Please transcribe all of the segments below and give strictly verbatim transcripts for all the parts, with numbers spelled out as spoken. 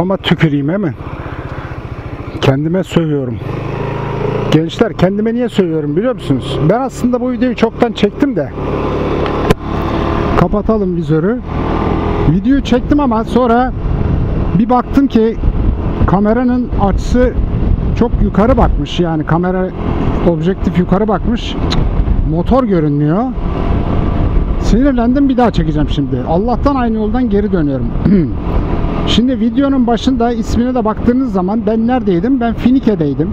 kafama tüküreyim hemen. Kendime sövüyorum. Gençler, kendime niye sövüyorum biliyor musunuz? Ben aslında bu videoyu çoktan çektim de. Kapatalım vizörü. Videoyu çektim ama sonra bir baktım ki kameranın açısı çok yukarı bakmış. Yani kamera objektif yukarı bakmış. Motor görünmüyor. Sinirlendim, bir daha çekeceğim şimdi. Allah'tan aynı yoldan geri dönüyorum. Şimdi videonun başında ismine de baktığınız zaman ben neredeydim? Ben Finike'deydim.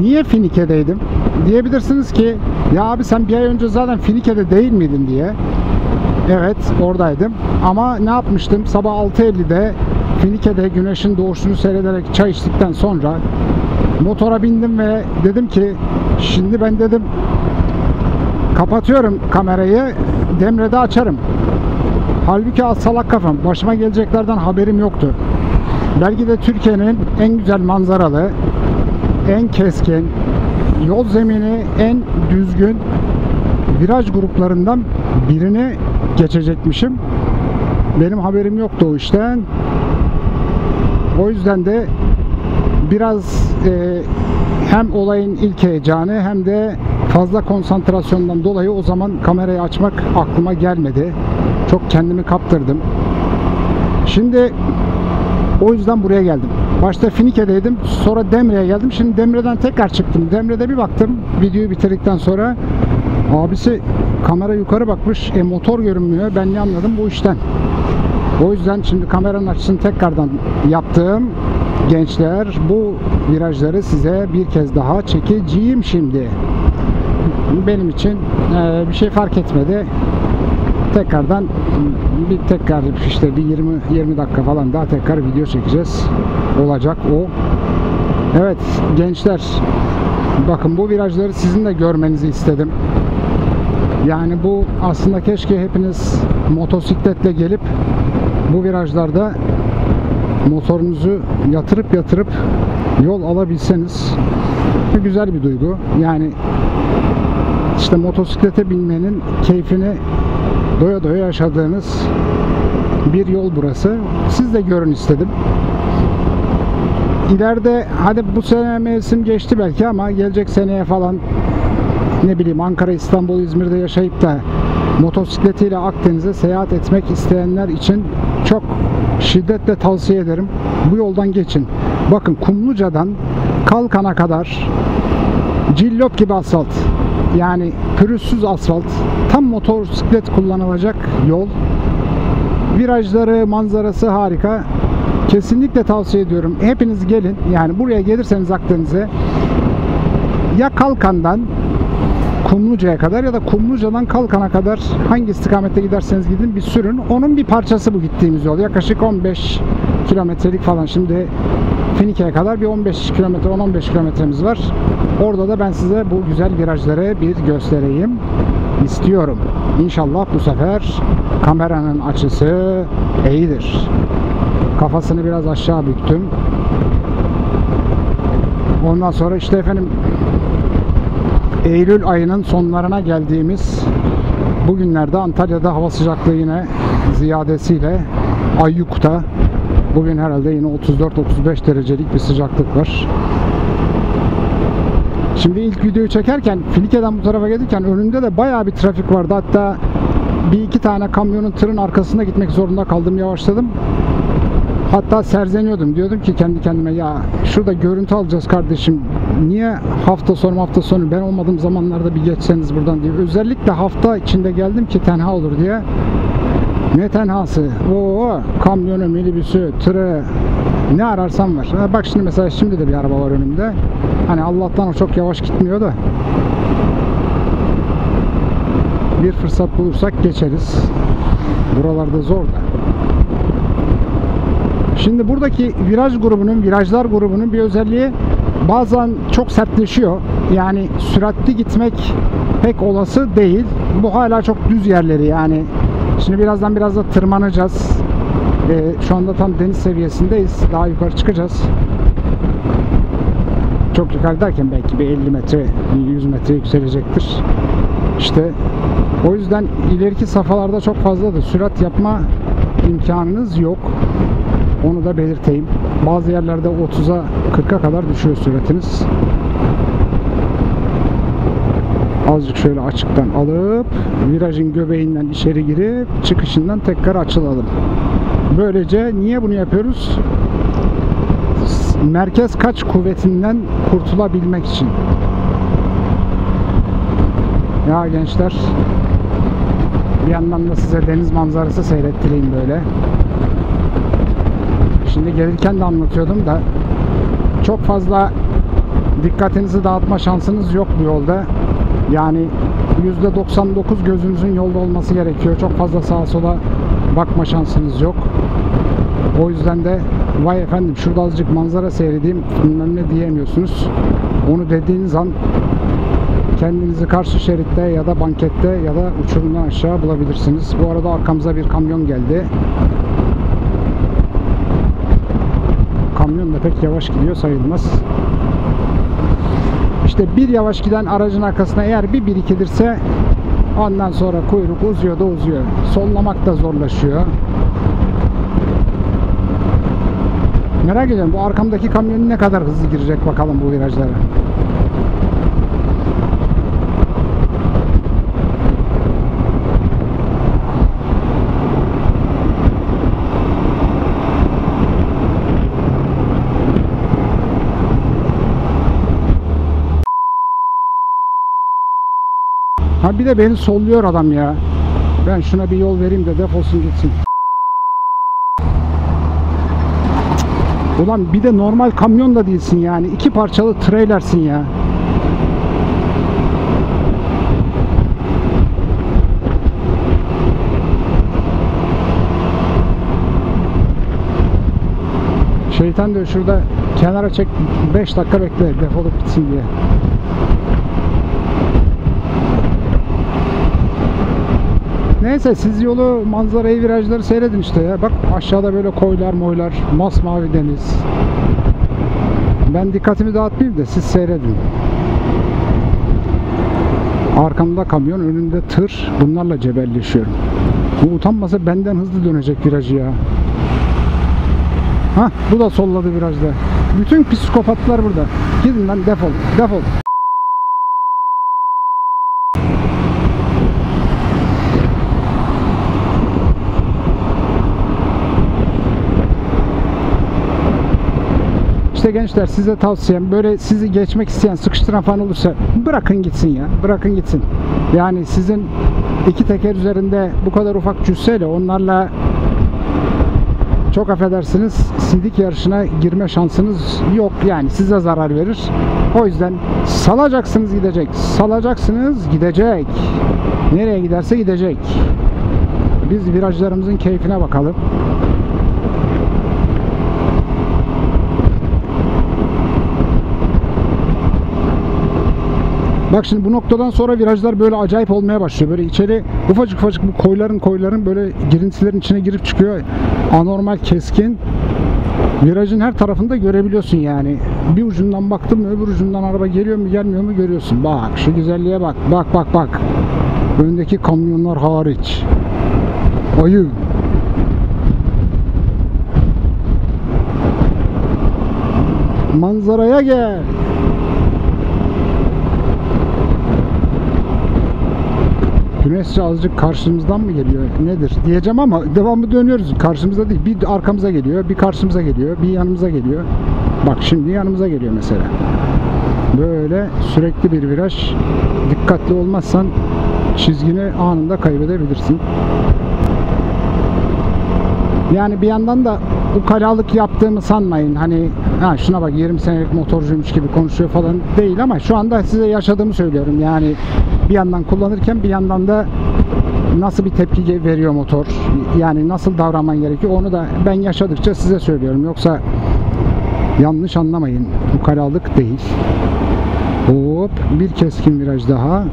Niye Finike'deydim? Diyebilirsiniz ki ya abi sen bir ay önce zaten Finike'de değil miydin diye. Evet, oradaydım. Ama ne yapmıştım? Sabah altı elli'de Finike'de güneşin doğuşunu seyrederek çay içtikten sonra motora bindim ve dedim ki şimdi ben dedim kapatıyorum kamerayı, Demre'de açarım. Halbuki az salak kafam. Başıma geleceklerden haberim yoktu. Belki de Türkiye'nin en güzel manzaralı, en keskin, yol zemini en düzgün viraj gruplarından birini geçecekmişim. Benim haberim yoktu o işten. O yüzden de biraz e, hem olayın ilk heyecanı hem de fazla konsantrasyondan dolayı o zaman kamerayı açmak aklıma gelmedi. Çok kendimi kaptırdım. Şimdi o yüzden buraya geldim. Başta Finike'deydim. Sonra Demre'ye geldim. Şimdi Demre'den tekrar çıktım. Demre'de bir baktım. Videoyu bitirdikten sonra abisi kamera yukarı bakmış. E motor görünmüyor. Ben ne anladım bu işten? O yüzden şimdi kameranın açısını tekrardan yaptım. Gençler, bu virajları size bir kez daha çekeceğim şimdi. Benim için e, bir şey fark etmedi. Tekrardan bir tekrar işte bir yirmi yirmi dakika falan daha tekrar video çekeceğiz. Olacak o. Evet gençler, bakın bu virajları sizin de görmenizi istedim. Yani bu aslında keşke hepiniz motosikletle gelip bu virajlarda motorunuzu yatırıp yatırıp yol alabilseniz. Güzel bir duygu. Yani işte motosiklete binmenin keyfini doya doya yaşadığınız bir yol burası. Siz de görün istedim. İleride hadi bu sene mevsim geçti belki ama gelecek seneye falan ne bileyim Ankara, İstanbul, İzmir'de yaşayıp da motosikletiyle Akdeniz'e seyahat etmek isteyenler için çok şiddetle tavsiye ederim. Bu yoldan geçin. Bakın Kumluca'dan Kalkan'a kadar cillop gibi asfalt. Yani pürüzsüz asfalt, tam motosiklet kullanılacak yol, virajları, manzarası harika. Kesinlikle tavsiye ediyorum. Hepiniz gelin, yani buraya gelirseniz Akdeniz'e ya Kalkan'dan Kumluca'ya kadar ya da Kumluca'dan Kalkan'a kadar hangi istikamette giderseniz gidin bir sürün. Onun bir parçası bu gittiğimiz yol. Yaklaşık on beş kilometrelik falan. Şimdi Finike'ye kadar bir on beş kilometre, on on beş kilometremiz var. Orada da ben size bu güzel virajları bir göstereyim istiyorum. İnşallah bu sefer kameranın açısı iyidir. Kafasını biraz aşağı büktüm. Ondan sonra işte efendim Eylül ayının sonlarına geldiğimiz bu günlerde Antalya'da hava sıcaklığı yine ziyadesiyle ayyukta. Bugün herhalde yine otuz dört otuz beş derecelik bir sıcaklık var. Şimdi ilk videoyu çekerken Finike'den bu tarafa gelirken önünde de bayağı bir trafik vardı. Hatta bir iki tane kamyonun tırın arkasına gitmek zorunda kaldım, yavaşladım. Hatta serzeniyordum. Diyordum ki kendi kendime ya şurada görüntü alacağız kardeşim. Niye hafta sonu hafta sonu ben olmadığım zamanlarda bir geçseniz buradan diye. Özellikle hafta içinde geldim ki tenha olur diye. Ne tenhası? Oo, kamyonu, minibüsü, tırı, ne ararsam var. Bak şimdi mesela şimdi de bir araba var önümde. Hani Allah'tan o çok yavaş gitmiyor da. Bir fırsat bulursak geçeriz. Buralarda zor da. Şimdi buradaki viraj grubunun, virajlar grubunun bir özelliği bazen çok sertleşiyor. Yani süratli gitmek pek olası değil. Bu hala çok düz yerleri yani. Şimdi birazdan biraz da tırmanacağız. Ee, şu anda tam deniz seviyesindeyiz. Daha yukarı çıkacağız. Çok yukarı derken belki bir elli metre, yüz metre yükselecektir. İşte o yüzden ileriki safhalarda çok fazladır. Sürat yapma imkanınız yok. Onu da belirteyim. Bazı yerlerde otuza kırka kadar düşüyor süratiniz. Azıcık şöyle açıktan alıp virajın göbeğinden içeri girip çıkışından tekrar açılalım. Böylece niye bunu yapıyoruz? Merkez kaç kuvvetinden kurtulabilmek için. Ya gençler, bir yandan da size deniz manzarası seyrettireyim böyle. Şimdi gelirken de anlatıyordum da çok fazla dikkatinizi dağıtma şansınız yok bu yolda. Yani yüzde doksan dokuz gözünüzün yolda olması gerekiyor. Çok fazla sağa sola bakma şansınız yok. O yüzden de vay efendim şurada azıcık manzara seyredeyim bilmem ne diyemiyorsunuz. Onu dediğiniz an kendinizi karşı şeritte ya da bankette ya da uçurumdan aşağı bulabilirsiniz. Bu arada arkamıza bir kamyon geldi. Kamyon da pek yavaş gidiyor sayılmaz. İşte bir yavaş giden aracın arkasına eğer bir birikidirse ondan sonra kuyruk uzuyor da uzuyor. Sollamak da zorlaşıyor. Merak ediyorum bu arkamdaki kamyon ne kadar hızlı girecek bakalım bu virajlara. Ha bir de beni solluyor adam ya. Ben şuna bir yol vereyim de defolsun gitsin. Ulan bir de normal kamyon da değilsin yani. İki parçalı trailersin ya. Şeytan diyor şurada kenara çek beş dakika bekle defolup gitsin diye. Neyse siz yolu, manzarayı, virajları seyredin işte ya. Bak aşağıda böyle koylar moylar, masmavi deniz. Ben dikkatimi dağıtmayayım da siz seyredin. Arkamda kamyon, önümde tır. Bunlarla cebelleşiyorum. Bu utanmasa benden hızlı dönecek virajı ya. Hah bu da solladı virajda. Bütün psikopatlar burada. Gidin lan defol, defol. İşte gençler size tavsiyem böyle sizi geçmek isteyen sıkıştıran falan olursa bırakın gitsin ya. Bırakın gitsin. Yani sizin iki teker üzerinde bu kadar ufak cüsseyle onlarla çok affedersiniz sidik yarışına girme şansınız yok. Yani size zarar verir. O yüzden salacaksınız gidecek. Salacaksınız gidecek. Nereye giderse gidecek. Biz virajlarımızın keyfine bakalım. Bak şimdi bu noktadan sonra virajlar böyle acayip olmaya başlıyor. Böyle içeri ufacık ufacık bu koyların koyların böyle girintilerin içine girip çıkıyor. Anormal keskin. Virajın her tarafında görebiliyorsun yani. Bir ucundan baktın mı öbür ucundan araba geliyor mu gelmiyor mu görüyorsun. Bak şu güzelliğe bak. Bak bak bak. Öndeki kamyonlar hariç. Ayı. Manzaraya gel. Güneş azıcık karşımızdan mı geliyor nedir diyeceğim ama devamlı dönüyoruz. Karşımıza değil, bir arkamıza geliyor, bir karşımıza geliyor, bir yanımıza geliyor. Bak şimdi yanımıza geliyor mesela. Böyle sürekli bir viraj. Dikkatli olmazsan çizgini anında kaybedebilirsin. Yani bir yandan da ukalalık yaptığımı sanmayın. Hani ha şuna bak yirmi senelik motorcuymuş gibi konuşuyor falan değil ama şu anda size yaşadığımı söylüyorum. Yani bir yandan kullanırken bir yandan da nasıl bir tepki veriyor motor, yani nasıl davranman gerekiyor onu da ben yaşadıkça size söylüyorum. Yoksa yanlış anlamayın, ukalalık değil. Hop bir keskin viraj daha.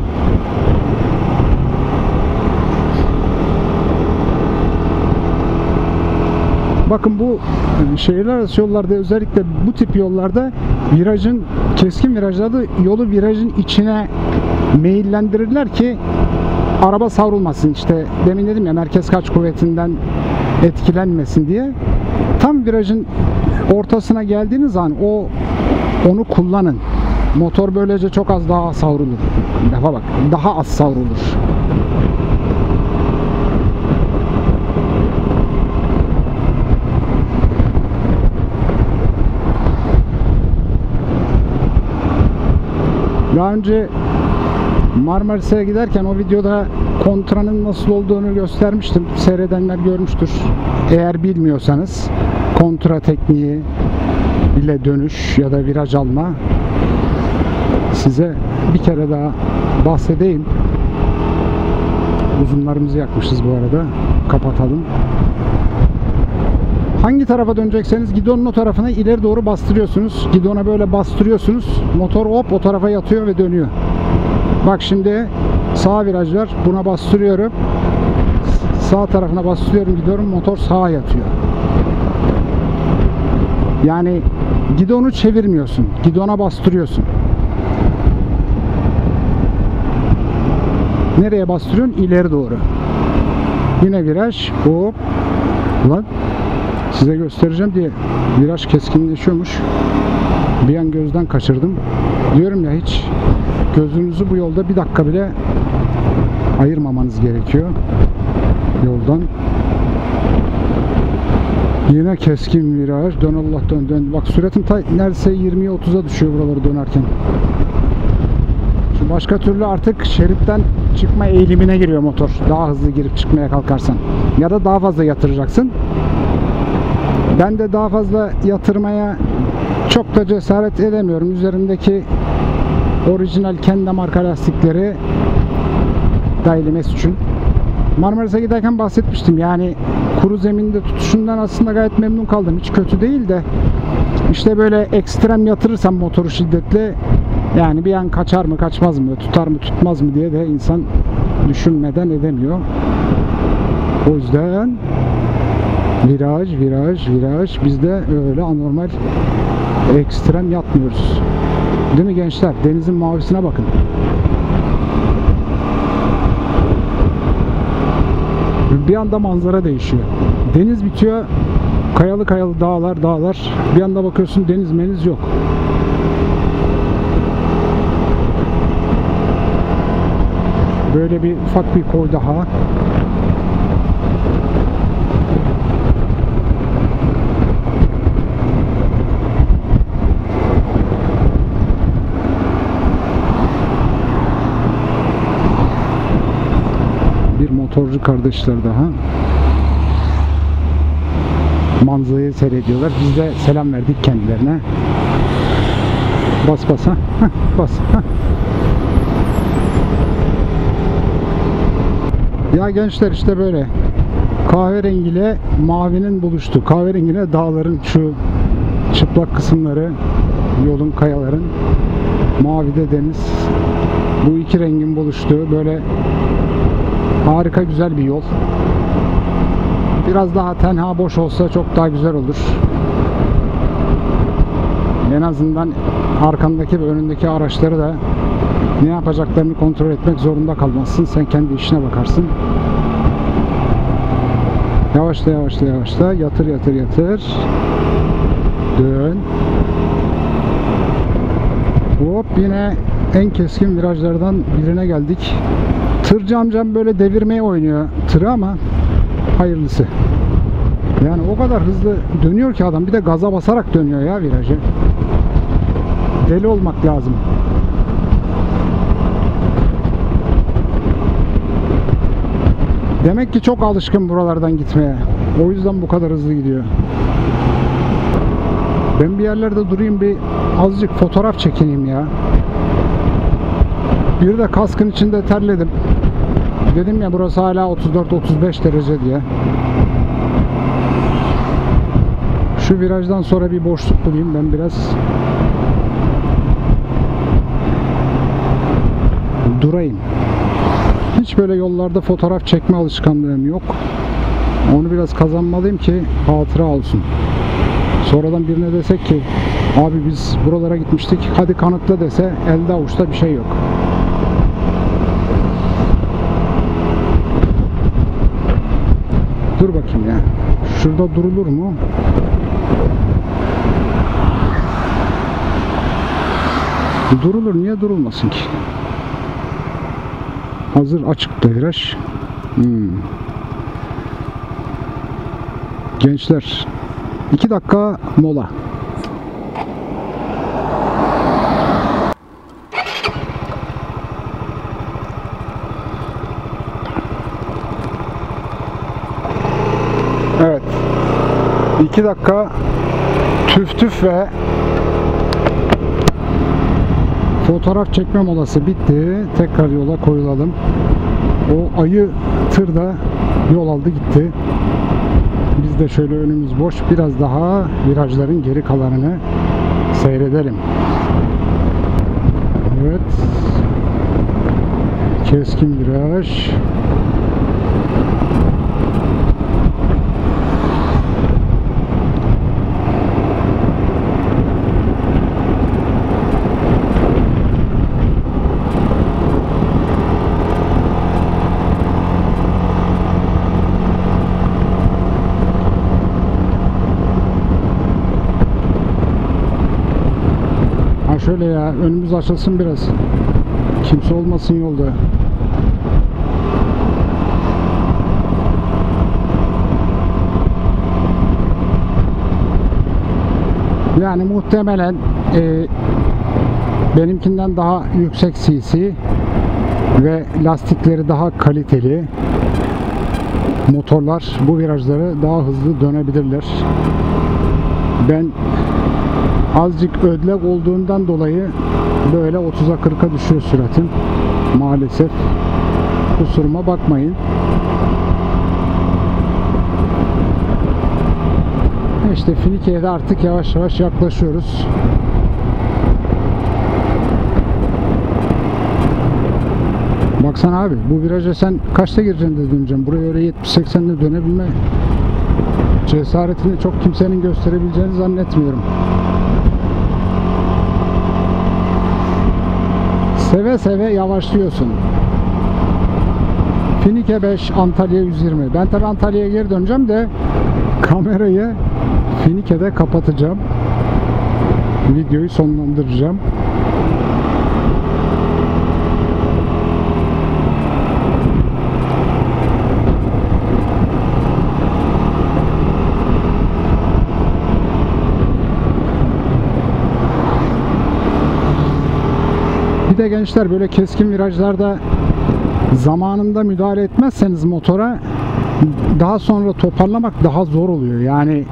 Bakın bu şehirler arası yollarda özellikle bu tip yollarda virajın keskin virajlarda yolu virajın içine meyillendirirler ki araba savrulmasın. İşte demin dedim ya merkez kaç kuvvetinden etkilenmesin diye. Tam virajın ortasına geldiğiniz an o onu kullanın. Motor böylece çok az daha savrulur. Lafa bak, daha az savrulur. Daha önce Marmaris'e giderken o videoda kontranın nasıl olduğunu göstermiştim. Seyredenler görmüştür. Eğer bilmiyorsanız kontra tekniği ile dönüş ya da viraj alma, size bir kere daha bahsedeyim. Uzunlarımızı yakmışız bu arada. Kapatalım. Hangi tarafa dönecekseniz gidonun o tarafına ileri doğru bastırıyorsunuz. Gidona böyle bastırıyorsunuz. Motor hop o tarafa yatıyor ve dönüyor. Bak şimdi sağ viraj var. Buna bastırıyorum. Sağ tarafına bastırıyorum, gidiyorum. Motor sağa yatıyor. Yani gidonu çevirmiyorsun. Gidona bastırıyorsun. Nereye bastırıyorsun? İleri doğru. Yine viraj. Hop. Ulan. Size göstereceğim diye viraj keskinleşiyormuş. Bir an gözden kaçırdım. Diyorum ya, hiç gözünüzü bu yolda bir dakika bile ayırmamanız gerekiyor yoldan. Yine keskin viraj. Dön Allah dön dön. Bak süratim ta neredeyse yirmiye otuza düşüyor buraları dönerken. Şu başka türlü artık şeritten çıkma eğilimine giriyor motor. Daha hızlı girip çıkmaya kalkarsan. Ya da daha fazla yatıracaksın. Ben de daha fazla yatırmaya çok da cesaret edemiyorum. Üzerimdeki orijinal kendi marka lastikleri dahil için. Marmaris'e giderken bahsetmiştim. Yani kuru zeminde tutuşundan aslında gayet memnun kaldım. Hiç kötü değil de işte böyle ekstrem yatırırsam motoru şiddetle, yani bir an kaçar mı kaçmaz mı, tutar mı tutmaz mı diye de insan düşünmeden edemiyor. O yüzden viraj, viraj, viraj. Biz de öyle anormal, ekstrem yatmıyoruz. Değil mi gençler? Denizin mavisine bakın. Bir anda manzara değişiyor. Deniz bitiyor. Kayalı kayalı dağlar, dağlar. Bir anda bakıyorsun deniz meniz yok. Böyle bir ufak bir koy daha. Motorcu kardeşler daha manzayı seyrediyorlar. Biz de selam verdik kendilerine. Bas bas ha. Heh, bas. Heh. Ya gençler işte böyle kahverengiyle mavinin buluştu. Kahverengiyle dağların şu çıplak kısımları, yolun, kayaların, mavide deniz. Bu iki rengin buluştuğu böyle harika güzel bir yol. Biraz daha tenha, boş olsa çok daha güzel olur. En azından arkandaki ve önündeki araçları da ne yapacaklarını kontrol etmek zorunda kalmazsın. Sen kendi işine bakarsın. Yavaşla yavaşla yavaşla. Yatır yatır yatır. Dön. Hop, yine en keskin virajlardan birine geldik. Tırcı amcam böyle devirmeye oynuyor tırı ama hayırlısı. Yani o kadar hızlı dönüyor ki adam, bir de gaza basarak dönüyor ya virajı. Deli olmak lazım. Demek ki çok alışkın buralardan gitmeye. O yüzden bu kadar hızlı gidiyor. Ben bir yerlerde durayım, bir azıcık fotoğraf çekineyim ya. Bir de kaskın içinde terledim. Dedim ya, burası hala otuz dört otuz beş derece diye. Şu virajdan sonra bir boşluk bulayım ben biraz. Durayım. Hiç böyle yollarda fotoğraf çekme alışkanlığım yok. Onu biraz kazanmalıyım ki hatıra olsun. Sonradan birine desek ki abi biz buralara gitmiştik, hadi kanıtla dese, elde avuçta bir şey yok. Dur bakayım ya. Şurada durulur mu? Durulur, niye durulmasın ki? Hazır açıkta viraj. Hmm. Gençler, iki dakika mola. Evet, iki dakika tüf tüf ve fotoğraf çekme molası bitti. Tekrar yola koyulalım. O ayı tır da yol aldı gitti. Biz de şöyle önümüz boş, biraz daha virajların geri kalanını seyredelim. Evet. Keskin viraj. Şöyle ya, önümüz açılsın biraz. Kimse olmasın yolda. Yani muhtemelen e, benimkinden daha yüksek C C ve lastikleri daha kaliteli motorlar bu virajları daha hızlı dönebilirler. Ben azıcık ödlek olduğundan dolayı böyle otuza kırka düşüyor süratim. Maalesef. Kusuruma bakmayın. İşte Finike'ye de artık yavaş yavaş yaklaşıyoruz. Baksana abi, bu viraja sen kaçta gireceksin de döneceksin. Buraya öyle yetmiş seksenle dönebilme cesaretini çok kimsenin gösterebileceğini zannetmiyorum. Seve seve yavaşlıyorsun. Finike beş, Antalya yüz yirmi. Ben tabii Antalya'ya geri döneceğim de kamerayı Finike'de kapatacağım. Videoyu sonlandıracağım. Bir de gençler, böyle keskin virajlarda zamanında müdahale etmezseniz motora daha sonra toparlamak daha zor oluyor. Yani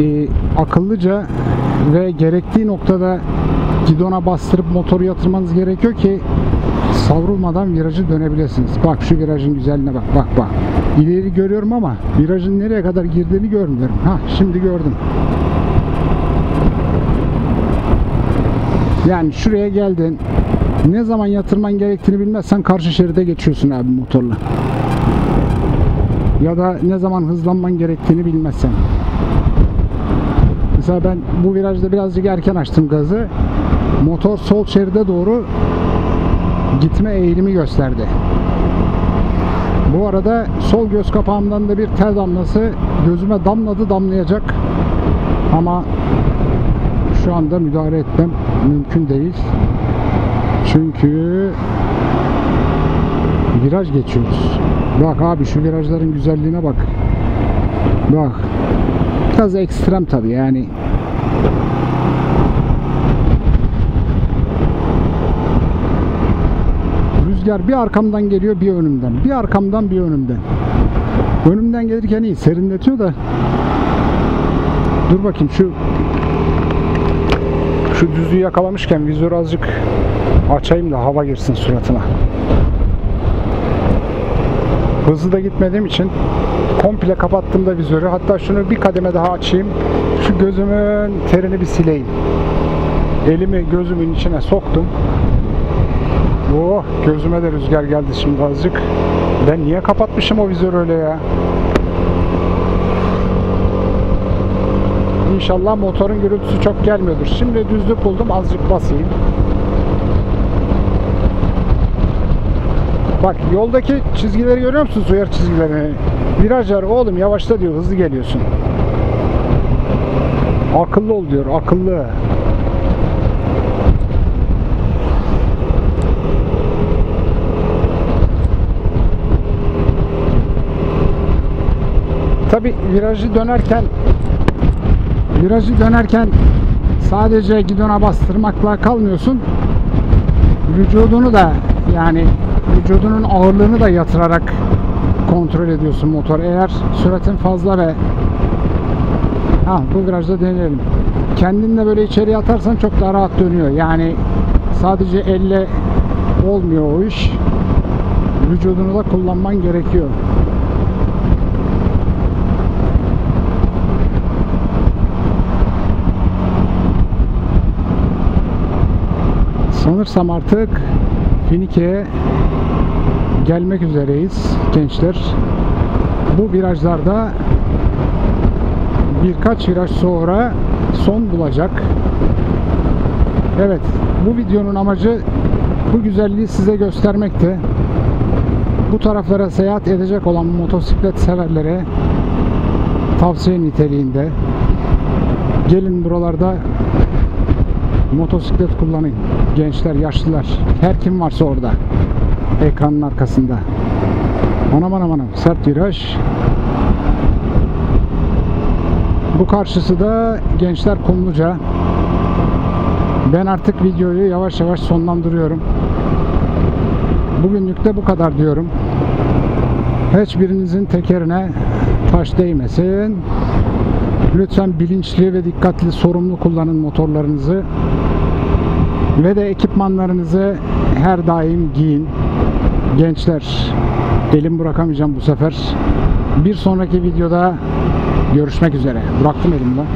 e, akıllıca ve gerektiği noktada gidona bastırıp motoru yatırmanız gerekiyor ki savrulmadan virajı dönebilirsiniz. Bak şu virajın güzelliğine bak, bak bak. İleri görüyorum ama virajın nereye kadar girdiğini görmüyorum. Ha, şimdi gördüm. Yani şuraya geldin. Ne zaman yatırman gerektiğini bilmezsen karşı şeride geçiyorsun abi motorla. Ya da ne zaman hızlanman gerektiğini bilmezsen. Mesela ben bu virajda birazcık erken açtım gazı. Motor sol şeride doğru gitme eğilimi gösterdi. Bu arada sol göz kapağımdan da bir ter damlası gözüme damladı, damlayacak. Ama şu anda müdahale etmem mümkün değil. Çünkü viraj geçiyoruz. Bak abi şu virajların güzelliğine bak. Bak. Biraz ekstrem tabii yani. Rüzgar bir arkamdan geliyor, bir önümden. Bir arkamdan, bir önümden. Önümden gelirken iyi serinletiyor da. Dur bakayım şu şu düzlüğü yakalamışken vizörü azıcık açayım da hava girsin suratına. Hızlı da gitmediğim için komple kapattım da vizörü. Hatta şunu bir kademe daha açayım. Şu gözümün terini bir sileyim. Elimi gözümün içine soktum. Oh, gözüme de rüzgar geldi şimdi azıcık. Ben niye kapatmışım o vizörü öyle ya? İnşallah motorun gürültüsü çok gelmiyordur. Şimdi düzlük buldum, azıcık basayım. Bak yoldaki çizgileri görüyor musunuz? Uyarı çizgilerini. virajlar oğlum yavaşla diyor, hızlı geliyorsun. Akıllı ol diyor, akıllı. Tabi virajı dönerken virajı dönerken sadece gidona bastırmakla kalmıyorsun. Vücudunu da, yani vücudunun ağırlığını da yatırarak kontrol ediyorsun motor. Eğer süratin fazla ve ha bu virajda deneyelim. Kendinle böyle içeriye atarsan çok daha rahat dönüyor. Yani sadece elle olmuyor o iş. Vücudunu da kullanman gerekiyor. Sanırsam artık Finike'ye gelmek üzereyiz gençler. Bu virajlarda birkaç viraj sonra son bulacak. Evet, bu videonun amacı bu güzelliği size göstermekti. Bu taraflara seyahat edecek olan motosiklet severlere tavsiye niteliğinde. Gelin buralarda motosiklet kullanın. Gençler, yaşlılar, her kim varsa orada. Ekranın arkasında. Anam anam anam. Sert viraj. Bu karşısı da Gençler Kumluca. Ben artık videoyu yavaş yavaş sonlandırıyorum. Bugünlük de bu kadar diyorum. Hiçbirinizin tekerine taş değmesin. Lütfen bilinçli ve dikkatli, sorumlu kullanın motorlarınızı. Ve de ekipmanlarınızı her daim giyin. Gençler, elim bırakamayacağım bu sefer. Bir sonraki videoda görüşmek üzere. Bıraktım elimden.